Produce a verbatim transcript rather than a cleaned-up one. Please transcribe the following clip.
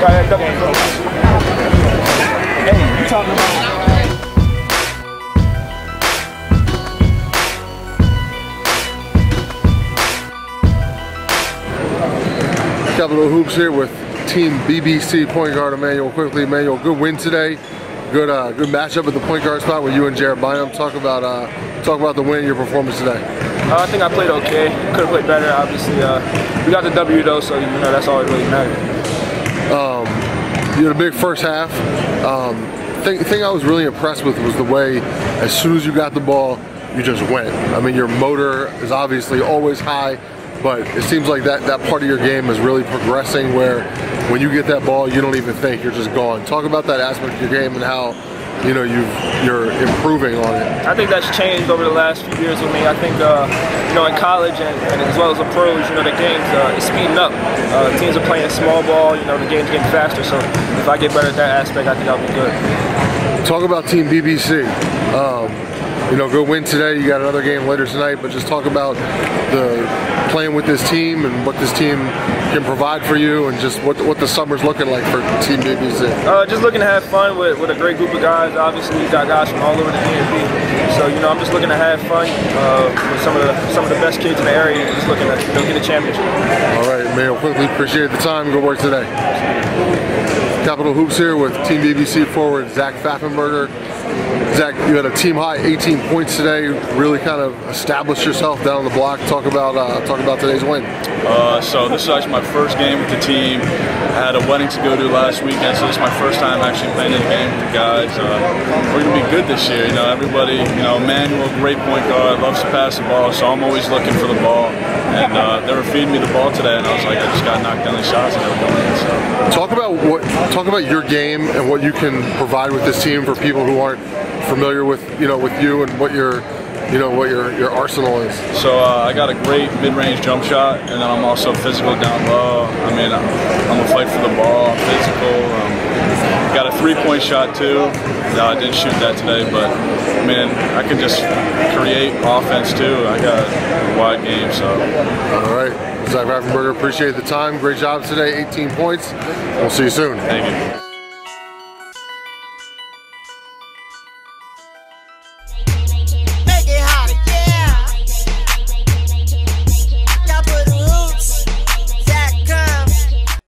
Right, double. Hey, you talking about? Capital Hoops here with Team B B C point guard Immanuel Quickley. Immanuel, good win today. Good, uh, good matchup at the point guard spot with you and Jared Bynum. Talk about, uh, talk about the win and your performance today. Uh, I think I played okay. Could have played better, obviously. Uh, we got the W though, so you know that's all it really matters. Um, you had a big first half. Um, thing, thing I was really impressed with was the way, as soon as you got the ball, you just went. I mean, your motor is obviously always high. But it seems like that, that part of your game is really progressing, where when you get that ball, you don't even think, you're just gone. Talk about that aspect of your game and how you know, you've, you're improving on it. I think that's changed over the last few years with me. I think uh, you know, in college and, and as well as the pros, you know, the game's uh, it's speeding up. Uh, teams are playing small ball, you know, the game's getting faster. So if I get better at that aspect, I think I'll be good. Talk about Team B B C. Um, You know, good win today. You got another game later tonight, but just talk about the playing with this team and what this team can provide for you, and just what the, what the summer's looking like for Team B B C. Uh, just looking to have fun with, with a great group of guys. Obviously, we got guys from all over the D M V, so you know, I'm just looking to have fun uh, with some of the some of the best kids in the area. Just looking to you know, get a championship. All right, Immanuel Quickley, appreciate the time. Good work today. Capital Hoops here with Team B B C forward Zach Pfaffenberger. Zach, you had a team high eighteen points today. Really kind of established yourself down the block. Talk about uh, talk about today's win. Uh, so this is actually my first game with the team. I had a wedding to go to last weekend, so this is my first time actually playing in a game with the guys. Uh, we're gonna be good this year, you know. Everybody, you know, Immanuel, great point guard, loves to pass the ball, so I'm always looking for the ball. And uh, they were feeding me the ball today, and I was like, I just got knocked down the shots and they were going in. So. Talk about what talk about your game and what you can provide with this team for people who aren't familiar with you know with you and what your you know what your your arsenal is. So uh, I got a great mid-range jump shot, and then I'm also physical down low. I mean, I'm, I'm a fight for the ball, I'm physical. Um, got a three-point shot too. No, I didn't shoot that today, but I mean, I can just create offense too. I got a wide game, so. All right, Zach Pfaffenberger, appreciate the time. Great job today, eighteen points. We'll see you soon. Thank you.